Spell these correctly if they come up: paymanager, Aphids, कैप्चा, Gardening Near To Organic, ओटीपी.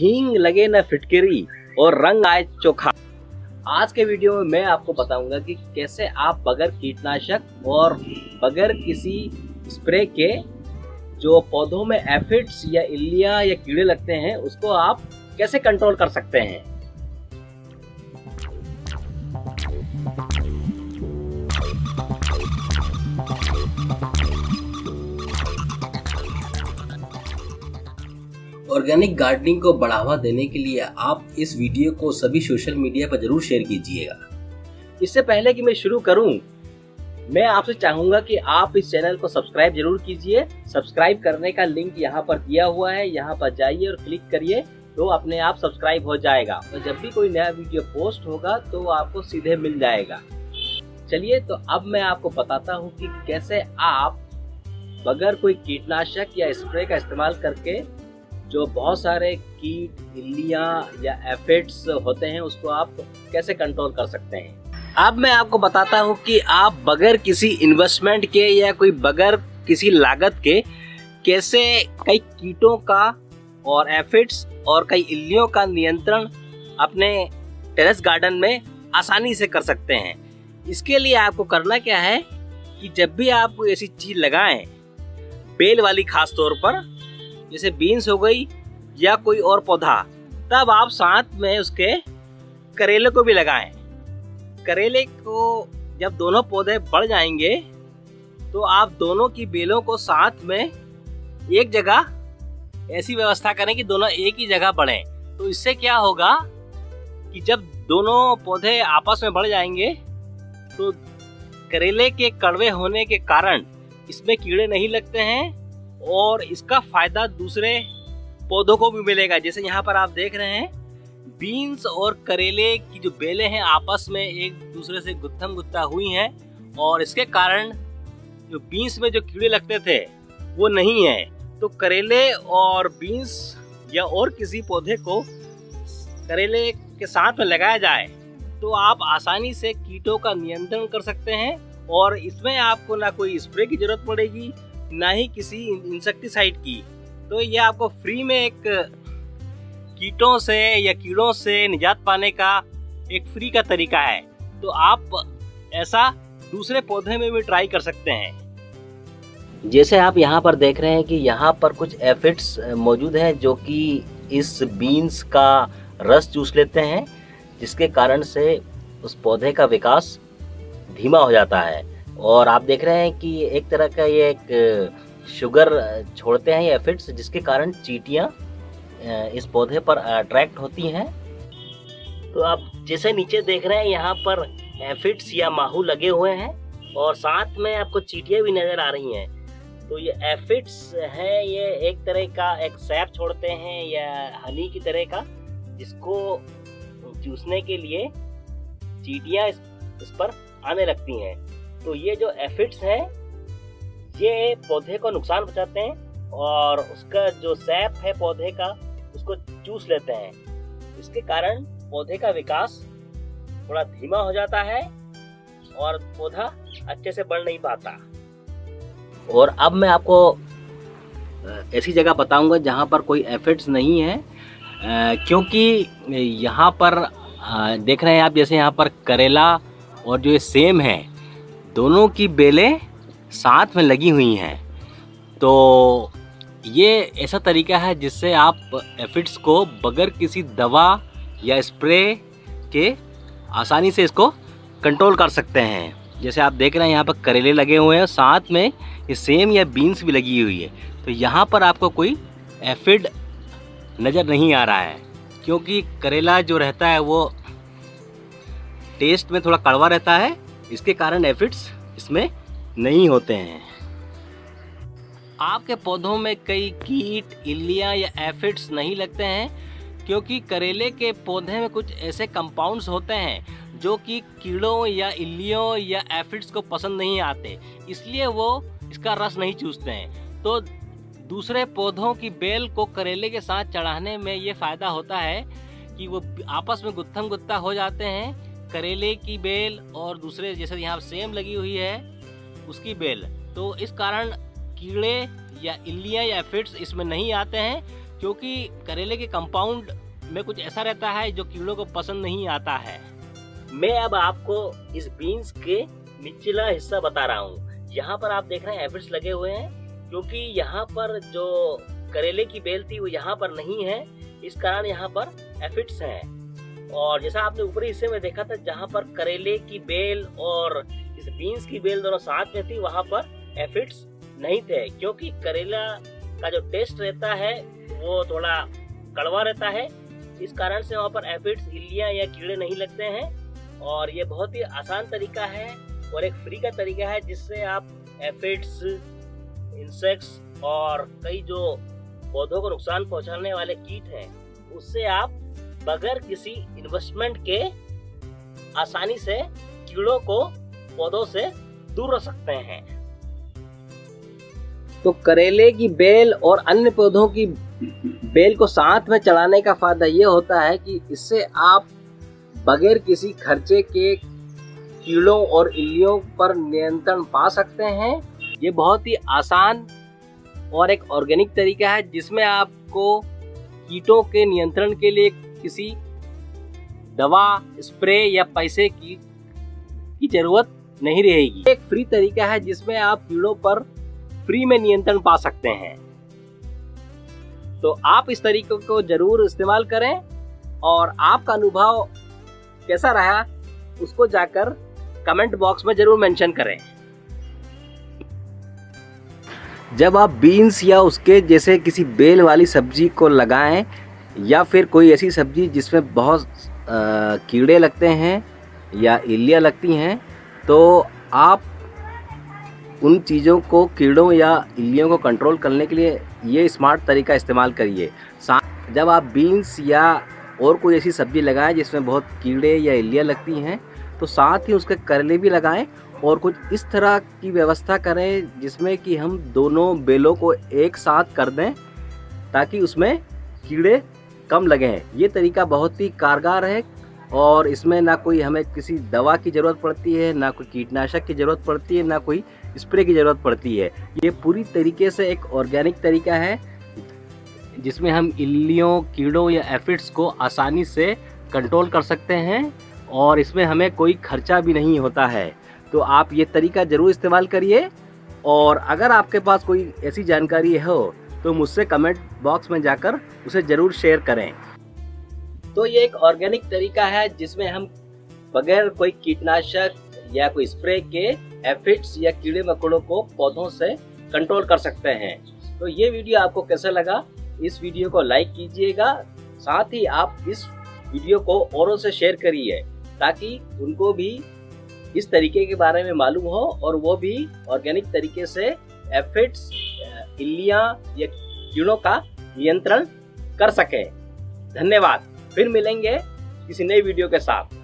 हींग लगे न फिटकरी और रंग आए चोखा। आज के वीडियो में मैं आपको बताऊंगा कि कैसे आप बगैर कीटनाशक और बगैर किसी स्प्रे के जो पौधों में एफिड्स या इल्लियाँ या कीड़े लगते हैं उसको आप कैसे कंट्रोल कर सकते हैं। ऑर्गेनिक गार्डनिंग को बढ़ावा देने के लिए आप इस वीडियो को सभी सोशल मीडिया पर जरूर शेयर कीजिएगा। इससे पहले कि मैं शुरू करूं, मैं आपसे चाहूंगा कि आप इस चैनल को सब्सक्राइब जरूर कीजिए। सब्सक्राइब करने का लिंक यहां पर दिया हुआ है, यहां पर जाइए और क्लिक करिए तो अपने आप सब्सक्राइब हो जाएगा। तो जब भी कोई नया वीडियो पोस्ट होगा तो आपको सीधे मिल जाएगा। चलिए तो अब मैं आपको बताता हूँ कि कैसे आप बगैर कोई कीटनाशक या स्प्रे का इस्तेमाल करके जो बहुत सारे कीट इल्लियाँ या एफिड्स होते हैं उसको आप कैसे कंट्रोल कर सकते हैं। अब मैं आपको बताता हूँ कि आप बगैर किसी इन्वेस्टमेंट के या कोई बगैर किसी लागत के कैसे कई कीटों का और एफिड्स और कई इल्लियों का नियंत्रण अपने टेरेस गार्डन में आसानी से कर सकते हैं। इसके लिए आपको करना क्या है कि जब भी आप ऐसी चीज़ लगाएं, बेल वाली खास तौर पर जैसे बीन्स हो गई या कोई और पौधा, तब आप साथ में उसके करेले को भी लगाएं। करेले को जब दोनों पौधे बढ़ जाएंगे तो आप दोनों की बेलों को साथ में एक जगह ऐसी व्यवस्था करें कि दोनों एक ही जगह बढ़ें। तो इससे क्या होगा कि जब दोनों पौधे आपस में बढ़ जाएंगे तो करेले के कड़वे होने के कारण इसमें कीड़े नहीं लगते हैं और इसका फायदा दूसरे पौधों को भी मिलेगा। जैसे यहाँ पर आप देख रहे हैं बीन्स और करेले की जो बेले हैं आपस में एक दूसरे से गुत्थम गुत्था हुई हैं और इसके कारण जो बीन्स में जो कीड़े लगते थे वो नहीं हैं। तो करेले और बीन्स या और किसी पौधे को करेले के साथ में लगाया जाए तो आप आसानी से कीटों का नियंत्रण कर सकते हैं और इसमें आपको ना कोई स्प्रे की जरूरत पड़ेगी ना ही किसी इंसेक्टिसाइड की। तो ये आपको फ्री में एक कीटों से या कीड़ों से निजात पाने का एक फ्री का तरीका है। तो आप ऐसा दूसरे पौधे में भी ट्राई कर सकते हैं। जैसे आप यहाँ पर देख रहे हैं कि यहाँ पर कुछ एफिड्स मौजूद हैं जो कि इस बीन्स का रस चूस लेते हैं, जिसके कारण से उस पौधे का विकास धीमा हो जाता है। और आप देख रहे हैं कि एक तरह का ये एक शुगर छोड़ते हैं ये एफिड्स, जिसके कारण चींटियाँ इस पौधे पर अट्रैक्ट होती हैं। तो आप जैसे नीचे देख रहे हैं यहाँ पर एफिड्स या माहू लगे हुए हैं और साथ में आपको चींटियाँ भी नज़र आ रही हैं। तो ये एफिड्स हैं, ये एक तरह का एक सैप छोड़ते हैं या हनी की तरह का, जिसको चूसने के लिए चींटियाँ इस पर आने लगती हैं। तो ये जो एफिड्स हैं ये पौधे को नुकसान पहुंचाते हैं और उसका जो सैप है पौधे का उसको चूस लेते हैं। इसके कारण पौधे का विकास थोड़ा धीमा हो जाता है और पौधा अच्छे से बढ़ नहीं पाता। और अब मैं आपको ऐसी जगह बताऊंगा जहां पर कोई एफिड्स नहीं है, क्योंकि यहां पर देख रहे हैं आप जैसे यहाँ पर करेला और जो ये सेम है दोनों की बेलें साथ में लगी हुई हैं। तो ये ऐसा तरीका है जिससे आप एफिड्स को बगैर किसी दवा या स्प्रे के आसानी से इसको कंट्रोल कर सकते हैं। जैसे आप देख रहे हैं यहाँ पर करेले लगे हुए हैं, साथ में ये सेम या बीन्स भी लगी हुई है। तो यहाँ पर आपको कोई एफिड नज़र नहीं आ रहा है, क्योंकि करेला जो रहता है वो टेस्ट में थोड़ा कड़वा रहता है, इसके कारण एफिड्स इसमें नहीं होते हैं। आपके पौधों में कई कीट इल्लियाँ या एफिड्स नहीं लगते हैं, क्योंकि करेले के पौधे में कुछ ऐसे कंपाउंड्स होते हैं जो कि कीड़ों या इल्लियों या एफिड्स को पसंद नहीं आते, इसलिए वो इसका रस नहीं चूसते हैं। तो दूसरे पौधों की बेल को करेले के साथ चढ़ाने में ये फ़ायदा होता है कि वो आपस में गुत्थम गुत्था हो जाते हैं, करेले की बेल और दूसरे जैसे यहाँ सेम लगी हुई है उसकी बेल। तो इस कारण कीड़े या इल्लियाँ या एफिड्स इसमें नहीं आते हैं। क्योंकि करेले के कंपाउंड में कुछ ऐसा रहता है जो कीड़ों को पसंद नहीं आता है। मैं अब आपको इस बीन्स के निचला हिस्सा बता रहा हूँ। यहाँ पर आप देख रहे हैं एफिड्स लगे हुए हैं, क्योंकि यहाँ पर जो करेले की बेल थी वो यहाँ पर नहीं है, इस कारण यहाँ पर एफिड्स हैं। और जैसा आपने ऊपरी हिस्से में देखा था जहाँ पर करेले की बेल और इस बीन्स की बेल दोनों साथ में थी, वहाँ पर एफिड्स नहीं थे, क्योंकि करेला का जो टेस्ट रहता है वो थोड़ा कड़वा रहता है, इस कारण से वहाँ पर एफिड्स, इलियाँ या कीड़े नहीं लगते हैं। और ये बहुत ही आसान तरीका है और एक फ्री का तरीका है, जिससे आप एफिड्स, इंसेक्ट्स और कई जो पौधों को नुकसान पहुंचाने वाले कीट हैं उससे आप बगैर किसी इन्वेस्टमेंट के आसानी से कीड़ों को पौधों से दूर रख सकते हैं। तो करेले की बेल और अन्य पौधों की बेल को साथ में चलाने का फायदा ये होता है कि इससे आप बगैर किसी खर्चे के कीड़ों और इल्लियों पर नियंत्रण पा सकते हैं। ये बहुत ही आसान और एक ऑर्गेनिक तरीका है, जिसमें आपको कीटों के नियंत्रण के लिए किसी दवा, स्प्रे या पैसे की जरूरत नहीं रहेगी। एक फ्री तरीका है जिसमें आप कीड़ों पर फ्री में नियंत्रण पा सकते हैं। तो आप इस तरीके को जरूर इस्तेमाल करें और आपका अनुभव कैसा रहा उसको जाकर कमेंट बॉक्स में जरूर मेंशन करें। जब आप बीन्स या उसके जैसे किसी बेल वाली सब्जी को लगाएं या फिर कोई ऐसी सब्जी जिसमें बहुत कीड़े लगते हैं या इल्लियाँ लगती हैं, तो आप उन चीज़ों को, कीड़ों या इल्लियों को कंट्रोल करने के लिए ये स्मार्ट तरीका इस्तेमाल करिए। जब आप बीन्स या और कोई ऐसी सब्जी लगाएं जिसमें बहुत कीड़े या इल्लियाँ लगती हैं, तो साथ ही उसके करेले भी लगाएं और कुछ इस तरह की व्यवस्था करें जिसमें कि हम दोनों बेलों को एक साथ कर दें ताकि उसमें कीड़े कम लगें। ये तरीका बहुत ही कारगर है और इसमें ना कोई हमें किसी दवा की ज़रूरत पड़ती है, ना कोई कीटनाशक की ज़रूरत पड़ती है, ना कोई स्प्रे की ज़रूरत पड़ती है। ये पूरी तरीके से एक ऑर्गेनिक तरीका है जिसमें हम इल्लियों, कीड़ों या एफिड्स को आसानी से कंट्रोल कर सकते हैं और इसमें हमें कोई खर्चा भी नहीं होता है। तो आप ये तरीका ज़रूर इस्तेमाल करिए और अगर आपके पास कोई ऐसी जानकारी हो तो मुझसे कमेंट बॉक्स में जाकर उसे ज़रूर शेयर करें। तो ये एक ऑर्गेनिक तरीका है जिसमें हम बगैर कोई कीटनाशक या कोई स्प्रे के एफिड्स या कीड़े मकोड़ों को पौधों से कंट्रोल कर सकते हैं। तो ये वीडियो आपको कैसा लगा, इस वीडियो को लाइक कीजिएगा, साथ ही आप इस वीडियो को औरों से शेयर करिए ताकि उनको भी इस तरीके के बारे में मालूम हो और वो भी ऑर्गेनिक तरीके से एफिड्स, इल्लियाँ या कीड़ों का नियंत्रण कर सकें। धन्यवाद, फिर मिलेंगे किसी नई वीडियो के साथ।